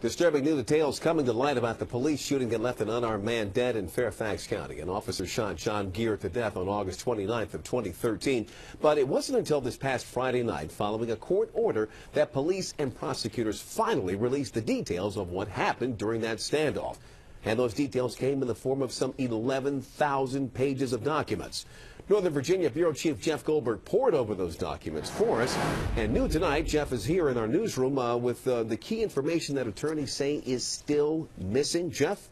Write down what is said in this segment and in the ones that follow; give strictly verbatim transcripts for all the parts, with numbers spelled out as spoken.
Disturbing new details coming to light about the police shooting that left an unarmed man dead in Fairfax County. An officer shot John Geer to death on August twenty-ninth of twenty thirteen, but it wasn't until this past Friday night, following a court order, that police and prosecutors finally released the details of what happened during that standoff. And those details came in the form of some eleven thousand pages of documents. Northern Virginia Bureau Chief Jeff Goldberg poured over those documents for us. And new tonight, Jeff is here in our newsroom uh, with uh, the key information that attorneys say is still missing. Jeff?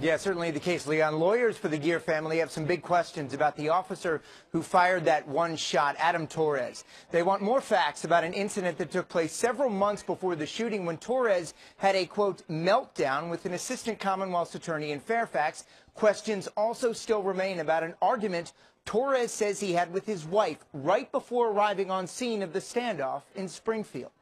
Yeah, certainly the case, Leon. Lawyers for the Geer family have some big questions about the officer who fired that one shot, Adam Torres. They want more facts about an incident that took place several months before the shooting when Torres had a, quote, meltdown with an assistant Commonwealth's attorney in Fairfax. Questions also still remain about an argument Torres says he had with his wife right before arriving on scene of the standoff in Springfield.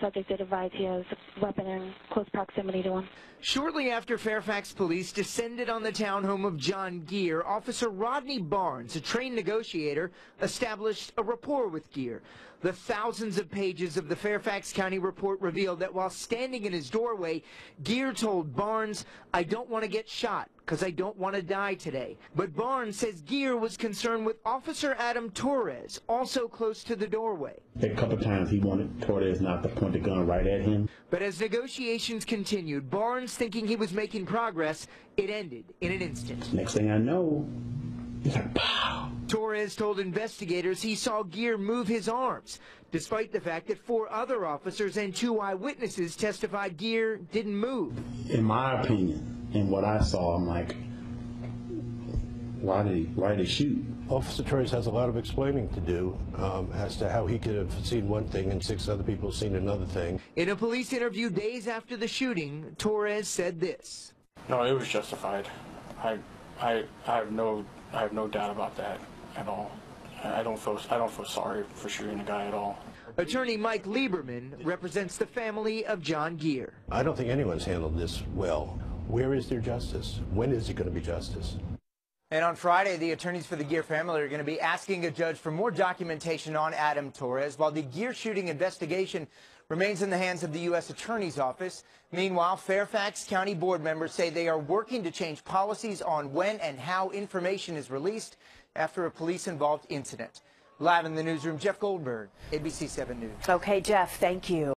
Subject did advise he has a weapon in close proximity to him. Shortly after Fairfax police descended on the townhome of John Geer, Officer Rodney Barnes, a trained negotiator, established a rapport with Geer. The thousands of pages of the Fairfax County report revealed that while standing in his doorway, Geer told Barnes, "I don't want to get shot because I don't want to die today." But Barnes says Geer was concerned with Officer Adam Torres, also close to the doorway. A couple times he wanted Torres not to point the gun right at him. But as negotiations continued, Barnes, thinking he was making progress, it ended in an instant. Next thing I know, he's like, pow. Torres told investigators he saw Geer move his arms, despite the fact that four other officers and two eyewitnesses testified Geer didn't move. In my opinion, and what I saw, I'm like, why did he, why did he shoot? Officer Torres has a lot of explaining to do um, as to how he could have seen one thing and six other people seen another thing. In a police interview days after the shooting, Torres said this. No, it was justified. I, I, I have no, I have no doubt about that at all. I don't feel I don't feel sorry for shooting the guy at all. Attorney Mike Lieberman represents the family of John Geer. I don't think anyone's handled this well. Where is their justice? When is it going to be justice? And on Friday, the attorneys for the Geer family are going to be asking a judge for more documentation on Adam Torres, while the Geer shooting investigation remains in the hands of the U S Attorney's Office. Meanwhile, Fairfax County board members say they are working to change policies on when and how information is released after a police-involved incident. Live in the newsroom, Jeff Goldberg, A B C seven News. Okay, Jeff, thank you.